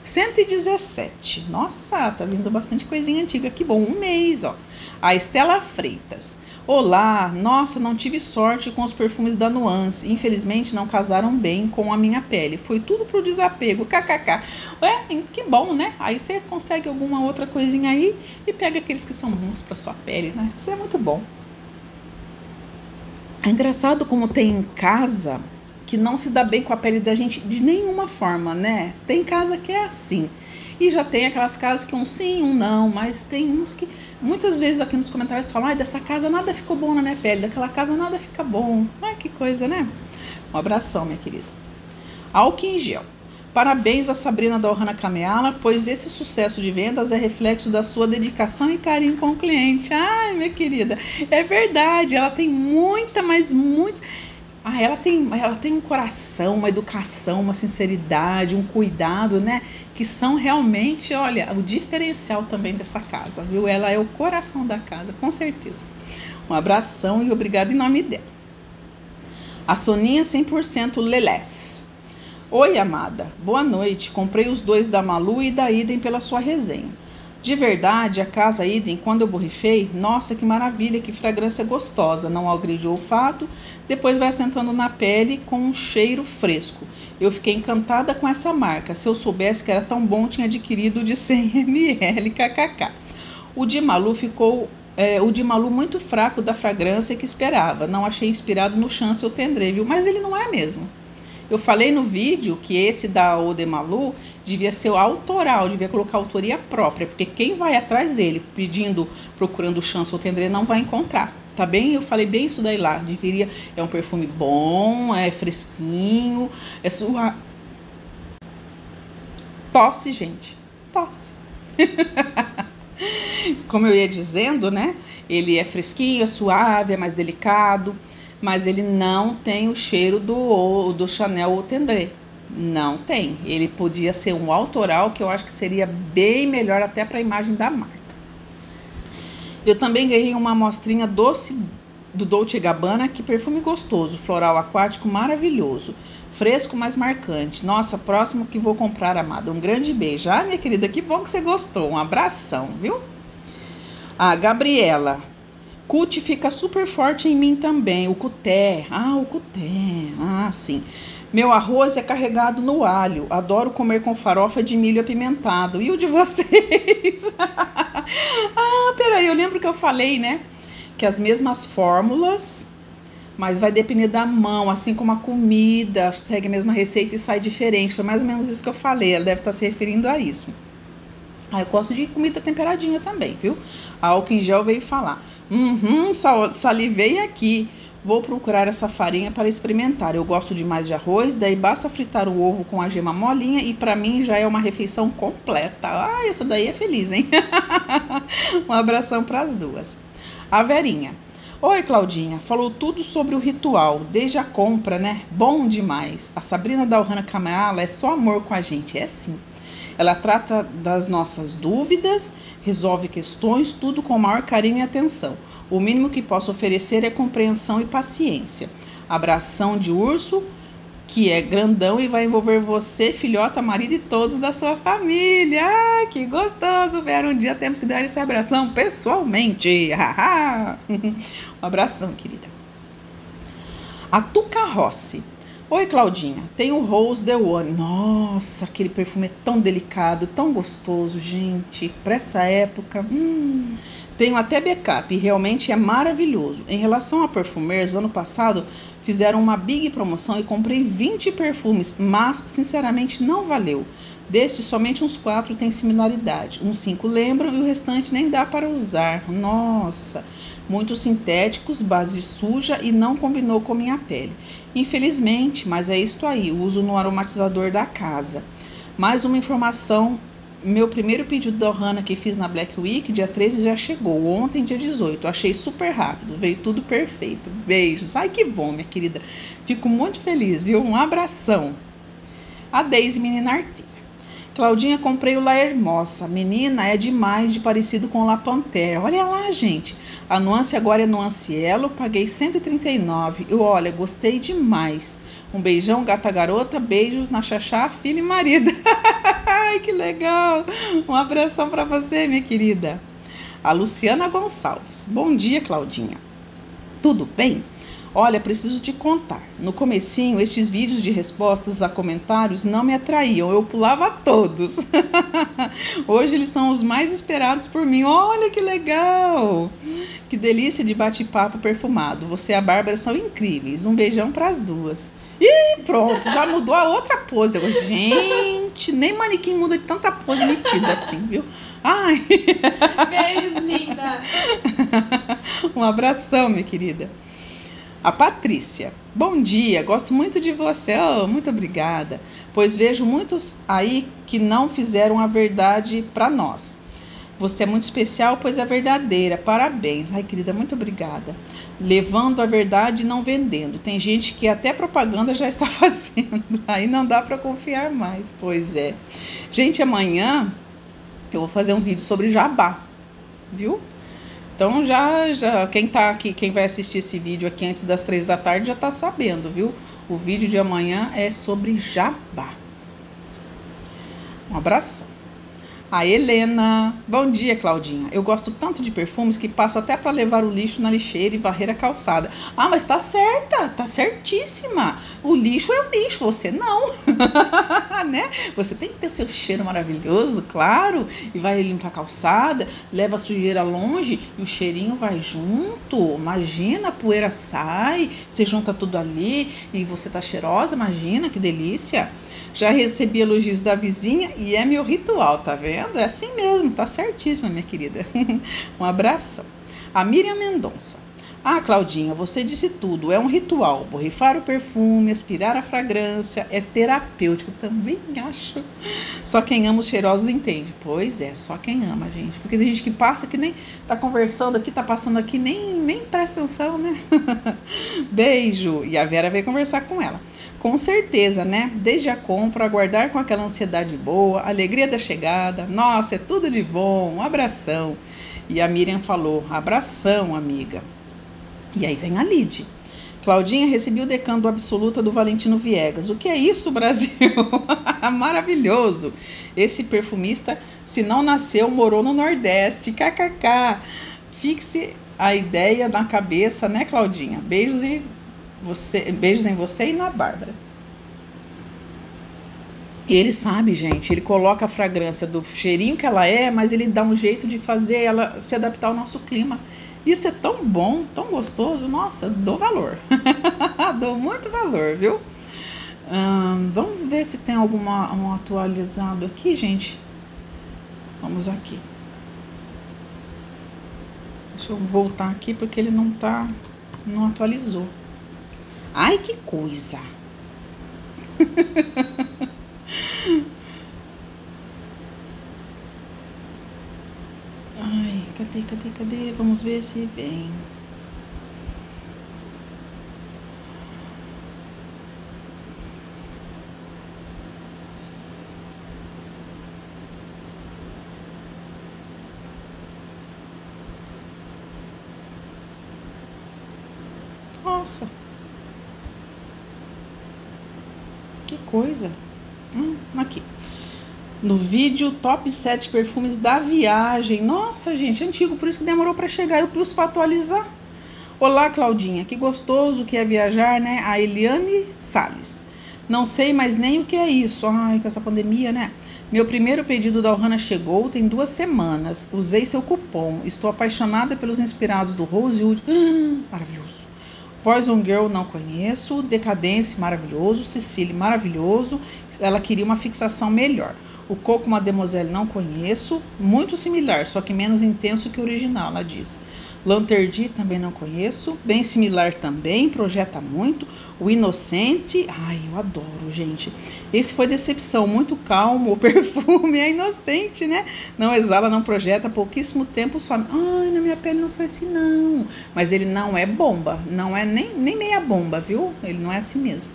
cento e dezessete. Nossa, tá vindo bastante coisinha antiga. Que bom, um mês, ó. A Estela Freitas. Olá, nossa, não tive sorte com os perfumes da Nuance. Infelizmente, não casaram bem com a minha pele. Foi tudo pro desapego, kkk. Ué, que bom, né? Aí você consegue alguma outra coisinha aí e pega aqueles que são bons pra sua pele, né? Isso é muito bom. É engraçado como tem em casa... que não se dá bem com a pele da gente de nenhuma forma, né? Tem casa que é assim. E já tem aquelas casas que um sim, um não, mas tem uns que muitas vezes aqui nos comentários falam: ai, dessa casa nada ficou bom na minha pele, daquela casa nada fica bom. Ai, que coisa, né? Um abração, minha querida. Álcool em gel. Parabéns a Sabrina da Oh Hana Kameala, pois esse sucesso de vendas é reflexo da sua dedicação e carinho com o cliente. Ai, minha querida, é verdade, ela tem muita, mas muita... Ah, ela tem, ela tem um coração, uma educação, uma sinceridade, um cuidado, né? Que são realmente, olha, o diferencial também dessa casa, viu? Ela é o coração da casa, com certeza. Um abração e obrigado em nome dela. A Soninha cem por cento Lelés. Oi, amada. Boa noite. Comprei os dois da Malu e da Idem pela sua resenha. De verdade, a casa Idem, quando eu borrifei, nossa, que maravilha, que fragrância gostosa. Não agride o olfato, depois vai assentando na pele com um cheiro fresco. Eu fiquei encantada com essa marca. Se eu soubesse que era tão bom, tinha adquirido de cem mililitros, kkk. O de Malu ficou... É, o de Malu muito fraco da fragrância que esperava. Não achei inspirado no Chance ou Tendré, viu? Mas ele não é mesmo. Eu falei no vídeo que esse da Ode Malu devia ser o autoral, devia colocar autoria própria, porque quem vai atrás dele pedindo, procurando Chance ou Tendré não vai encontrar, tá bem? Eu falei bem isso daí lá, deveria, é um perfume bom, é fresquinho, é sua... Tosse, gente, tosse. Como eu ia dizendo, né? Ele é fresquinho, é suave, é mais delicado. Mas ele não tem o cheiro do, do Chanel ou Tendré. Não tem. Ele podia ser um autoral, que eu acho que seria bem melhor até para a imagem da marca. Eu também ganhei uma amostrinha doce do Dolce e Gabbana. Que perfume gostoso. Floral aquático maravilhoso. Fresco, mas marcante. Nossa, próximo que vou comprar, amada. Um grande beijo. Ah, minha querida, que bom que você gostou. Um abração, viu? A Gabriela... Cute fica super forte em mim também, o cuté, ah, o cuté, ah, sim. Meu arroz é carregado no alho, adoro comer com farofa de milho apimentado. E o de vocês? Ah, peraí, eu lembro que eu falei, né, que as mesmas fórmulas, mas vai depender da mão, assim como a comida, segue a mesma receita e sai diferente. Foi mais ou menos isso que eu falei, ela deve estar se referindo a isso. Ah, eu gosto de comida temperadinha também, viu? A álcool em gel veio falar. Uhum, salivei aqui. Vou procurar essa farinha para experimentar. Eu gosto demais de arroz, daí basta fritar o ovo com a gema molinha e pra mim já é uma refeição completa. Ah, essa daí é feliz, hein? Um abração pras duas. A Verinha. Oi, Claudinha. Falou tudo sobre o ritual, desde a compra, né? Bom demais. A Sabrina da Oh Hana Kameala é só amor com a gente, é sim. Ela trata das nossas dúvidas, resolve questões, tudo com o maior carinho e atenção. O mínimo que posso oferecer é compreensão e paciência. Abração de urso, que é grandão e vai envolver você, filhota, marido e todos da sua família. Ah, que gostoso, Vera. Um dia temos que dar esse abração pessoalmente. Um abração, querida. A Tuca Rossi. Oi, Claudinha, tem o Rose The One. Nossa, aquele perfume é tão delicado, tão gostoso, gente, para essa época. Hum, tenho até backup e realmente é maravilhoso. Em relação a perfumeiros, ano passado fizeram uma big promoção e comprei vinte perfumes, mas sinceramente não valeu. Destes, somente uns quatro têm similaridade, uns cinco lembram e o restante nem dá para usar. Nossa, muitos sintéticos, base suja e não combinou com minha pele. Infelizmente, mas é isto aí, uso no aromatizador da casa. Mais uma informação, meu primeiro pedido da Oh Hana que fiz na Black Week, dia treze, já chegou, ontem, dia dezoito. Achei super rápido, veio tudo perfeito. Beijos. Ai, que bom, minha querida. Fico muito feliz, viu? Um abração. A Daisy, menina arteira. Claudinha, comprei o La Hermosa. Menina, é demais de parecido com o La Pantera. Olha lá, gente. A Nuance agora é Nuancielo. Paguei cento e trinta e nove. Eu, olha, gostei demais. Um beijão, gata garota. Beijos na xaxá, filha e marido. Ai, que legal. Um abração pra você, minha querida. A Luciana Gonçalves. Bom dia, Claudinha. Tudo bem? Olha, preciso te contar. No comecinho, estes vídeos de respostas a comentários não me atraíam. Eu pulava todos. Hoje eles são os mais esperados por mim. Olha que legal! Que delícia de bate-papo perfumado. Você e a Bárbara são incríveis. Um beijão pras duas. Ih, Pronto, já mudou a outra pose. Eu, gente, nem manequim muda de tanta pose metida assim, viu? Ai. Beijos, linda. Um abração, minha querida. A Patrícia. Bom dia, gosto muito de você. Oh, muito obrigada. Pois vejo muitos aí que não fizeram a verdade para nós. Você é muito especial, pois é verdadeira. Parabéns. Ai, querida, muito obrigada. Levando a verdade e não vendendo. Tem gente que até propaganda já está fazendo. Aí não dá para confiar mais. Pois é. Gente, amanhã eu vou fazer um vídeo sobre jabá. Viu? Então, já, já quem tá aqui, quem vai assistir esse vídeo aqui antes das três da tarde já tá sabendo, viu? O vídeo de amanhã é sobre jabá. Um abração. A Helena. Bom dia, Claudinha. Eu gosto tanto de perfumes que passo até para levar o lixo na lixeira e varrer a calçada. Ah, mas tá certa, tá certíssima. O lixo é o lixo, você não. Né? Você tem que ter seu cheiro maravilhoso, claro. E vai limpar a calçada, leva a sujeira longe e o cheirinho vai junto. Imagina, a poeira sai, você junta tudo ali e você tá cheirosa, imagina, que delícia. Já recebi elogios da vizinha e é meu ritual, tá vendo? É assim mesmo, tá certíssima, minha querida. Um abração. A Miriam Mendonça. Ah, Claudinha, você disse tudo. É um ritual. Borrifar o perfume, aspirar a fragrância, é terapêutico. Também acho. Só quem ama os cheirosos entende. Pois é, só quem ama, gente. Porque tem gente que passa que nem tá conversando aqui, tá passando aqui, nem, nem presta atenção, né? Beijo. E a Vera veio conversar com ela. Com certeza, né? Desde a compra, aguardar com aquela ansiedade boa, alegria da chegada. Nossa, é tudo de bom. Um abração. E a Miriam falou, abração, amiga. E aí vem a Lid. Claudinha, recebi o decano absoluta do Valentino Viegas. O que é isso, Brasil? Maravilhoso. Esse perfumista, se não nasceu, morou no Nordeste. Kkk. Fixe a ideia na cabeça, né, Claudinha? Beijos e... Você, beijos em você e na Bárbara. Ele sabe, gente, ele coloca a fragrância do cheirinho que ela é, mas ele dá um jeito de fazer ela se adaptar ao nosso clima. Isso é tão bom, tão gostoso. Nossa, dou valor. Dou muito valor, viu? Hum, vamos ver se tem alguma um atualizado aqui, gente. Vamos aqui. Deixa eu voltar aqui porque ele não tá, não atualizou. Ai, que coisa! Ai, cadê, cadê, cadê? Vamos ver se vem. Nossa! Que coisa. Hum, aqui. No vídeo, top sete perfumes da viagem. Nossa, gente, antigo, por isso que demorou para chegar. Eu pus para atualizar. Olá, Claudinha. Que gostoso que é viajar, né? A Eliane Salles. Não sei mais nem o que é isso. Ai, com essa pandemia, né? Meu primeiro pedido da Oh Hana chegou tem duas semanas. Usei seu cupom. Estou apaixonada pelos inspirados do Rosewood. Hum, maravilhoso. Poison Girl, não conheço. Decadence, maravilhoso. Cecília, maravilhoso. Ela queria uma fixação melhor. O Coco Mademoiselle, não conheço. Muito similar, só que menos intenso que o original, ela diz. Lanterdi, também não conheço. Bem similar também, projeta muito. O Inocente, ai, eu adoro, gente. Esse foi decepção, muito calmo. O perfume é inocente, né? Não exala, não projeta, pouquíssimo tempo some. Ai, na minha pele não foi assim, não. Mas ele não é bomba, não é Nem, nem meia bomba, viu? Ele não é assim mesmo.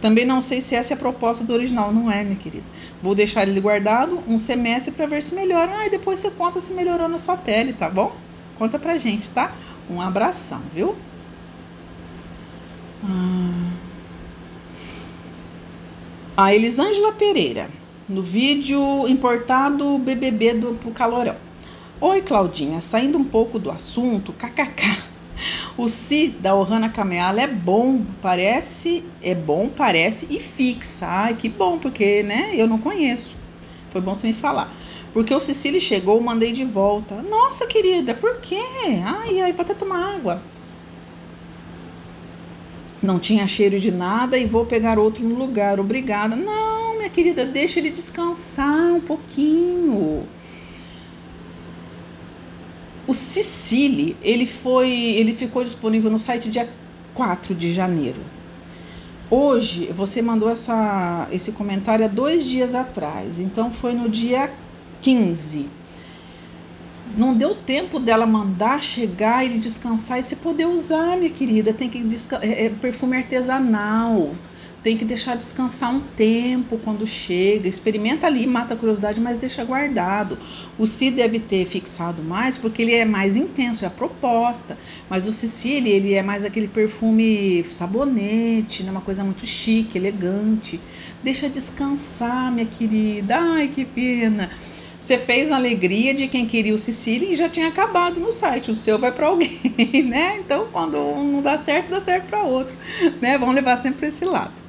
Também não sei se essa é a proposta do original. Não é, minha querida. Vou deixar ele guardado um semestre para ver se melhora. Ah, e depois você conta se melhorou na sua pele, tá bom? Conta pra gente, tá? Um abração, viu? Hum... A Elisângela Pereira. No vídeo importado B B B do pro Calorão. Oi, Claudinha. Saindo um pouco do assunto, kkk. O Sì da Oh Hana Kameala é bom, parece, é bom, parece e fixa. Ai, que bom, porque, né, eu não conheço. Foi bom você me falar. Porque o Cecília chegou, mandei de volta. Nossa, querida, por quê? Ai, ai, vou até tomar água. não tinha cheiro de nada e vou pegar outro no lugar, obrigada. Não, minha querida, deixa ele descansar um pouquinho. O Cecília, ele foi, ele ficou disponível no site dia quatro de janeiro. Hoje, você mandou essa, esse comentário há dois dias atrás, então foi no dia quinze. Não deu tempo dela mandar, chegar, ele descansar e você poder usar, minha querida. Tem que é perfume artesanal, tem que deixar descansar um tempo quando chega. Experimenta ali, mata a curiosidade, mas deixa guardado. O Sì deve ter fixado mais, porque ele é mais intenso, é a proposta. Mas o Cecília, ele é mais aquele perfume sabonete, né? Uma coisa muito chique, elegante. Deixa descansar, minha querida. Ai, que pena. Você fez a alegria de quem queria o Cecília e já tinha acabado no site. O seu vai para alguém, né? Então, quando um não dá certo, dá certo para outro, né? Vamos levar sempre para esse lado.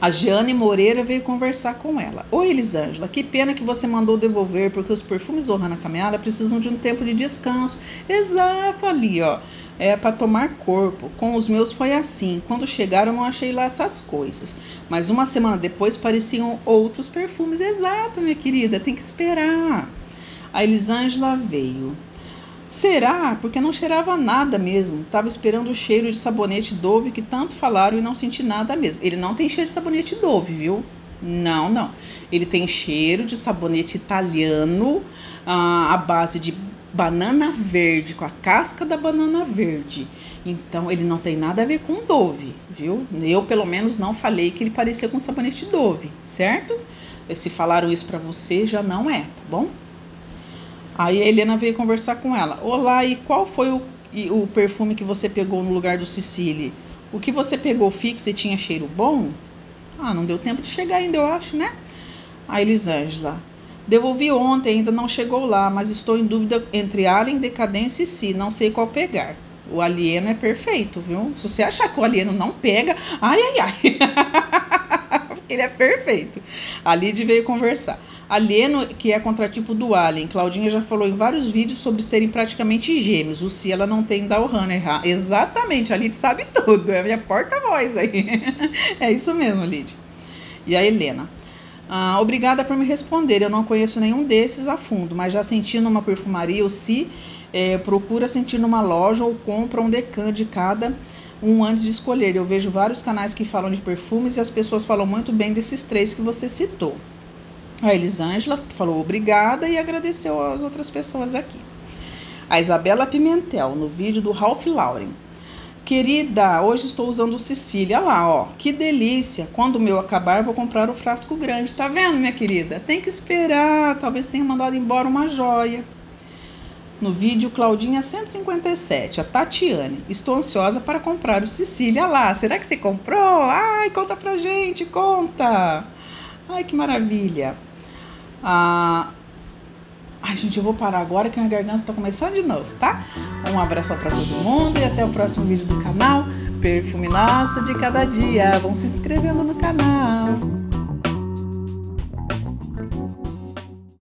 A Jeane Moreira veio conversar com ela. Oi, Elisângela, que pena que você mandou devolver, porque os perfumes Oh Hana Kameala precisam de um tempo de descanso. Exato, ali, ó. É para tomar corpo. Com os meus foi assim. Quando chegaram, não achei lá essas coisas. Mas uma semana depois pareciam outros perfumes. Exato, minha querida. Tem que esperar. A Elisângela veio. Será? Porque não cheirava nada mesmo. Estava esperando o cheiro de sabonete Dove que tanto falaram e não senti nada mesmo. Ele não tem cheiro de sabonete Dove, viu? Não, não. Ele tem cheiro de sabonete italiano, à base de banana verde, com a casca da banana verde. Então, ele não tem nada a ver com Dove, viu? Eu, pelo menos, não falei que ele parecia com sabonete Dove, certo? Se falaram isso pra você, já não é, tá bom? Aí a Helena veio conversar com ela. Olá, e qual foi o, o perfume que você pegou no lugar do Cecília? O que você pegou fixo e tinha cheiro bom? Ah, não deu tempo de chegar ainda, eu acho, né? A Elisângela. Devolvi ontem, ainda não chegou lá, mas estou em dúvida entre Alien, Decadência e Sì, não sei qual pegar. O Alieno é perfeito, viu? Se você achar que o Alieno não pega, ai, ai, ai. Ele é perfeito. A Lid veio conversar. Alieno, que é contratipo do Alien. Claudinha já falou em vários vídeos sobre serem praticamente gêmeos. O Sì, ela não tem da Oh Hana. Exatamente, a Lid sabe tudo. É a minha porta-voz aí. É isso mesmo, Lid. E a Helena. Ah, obrigada por me responder, eu não conheço nenhum desses a fundo, mas já senti numa perfumaria, ou se é, procura sentir numa loja ou compra um decan de cada um antes de escolher. Eu vejo vários canais que falam de perfumes e as pessoas falam muito bem desses três que você citou. A Elisângela falou obrigada e agradeceu às outras pessoas aqui. A Isabela Pimentel, no vídeo do Ralph Lauren. Querida, hoje estou usando o Cecília. Olha lá, ó, que delícia. Quando o meu acabar, vou comprar o frasco grande. Tá vendo, minha querida? Tem que esperar. Talvez tenha mandado embora uma joia. No vídeo, Claudinha cento e cinquenta e sete, a Tatiane. Estou ansiosa para comprar o Cecília. Olha lá, será que você comprou? Ai, conta pra gente, conta. Ai, que maravilha. Ah... Ai, gente, eu vou parar agora que minha garganta tá começando de novo, tá? Um abraço pra todo mundo e até o próximo vídeo do canal. Perfume nosso de cada dia. Vão se inscrevendo no canal.